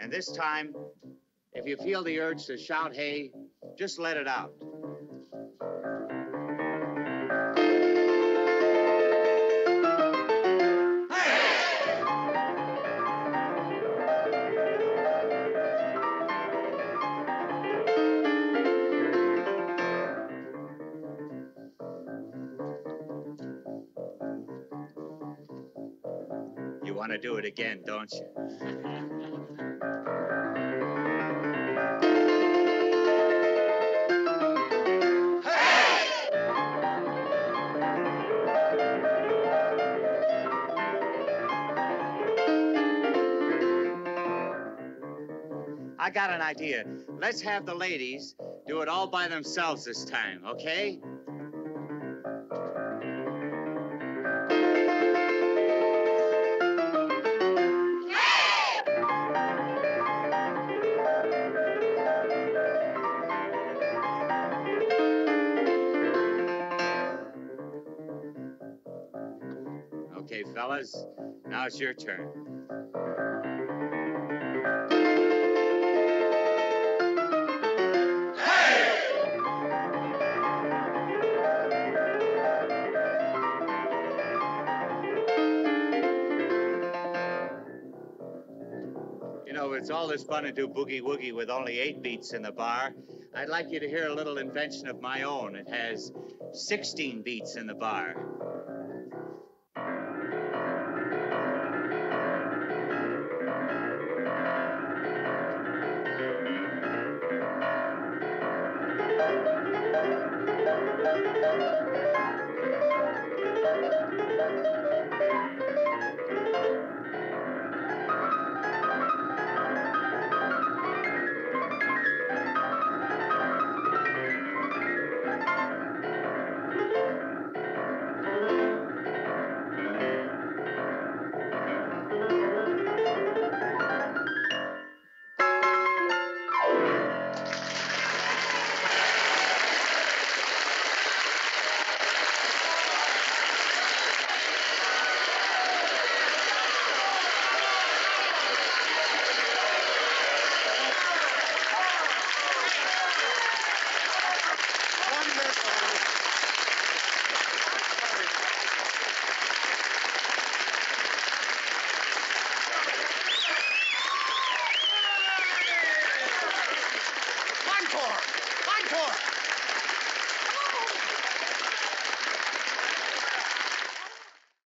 And this time, if you feel the urge to shout, hey, just let it out. You want to do it again, don't you? I got an idea. Let's have the ladies do it all by themselves this time, okay? Hey! Okay, fellas, now it's your turn. It's all this fun to do boogie woogie with only 8 beats in the bar. I'd like you to hear a little invention of my own. It has 16 beats in the bar.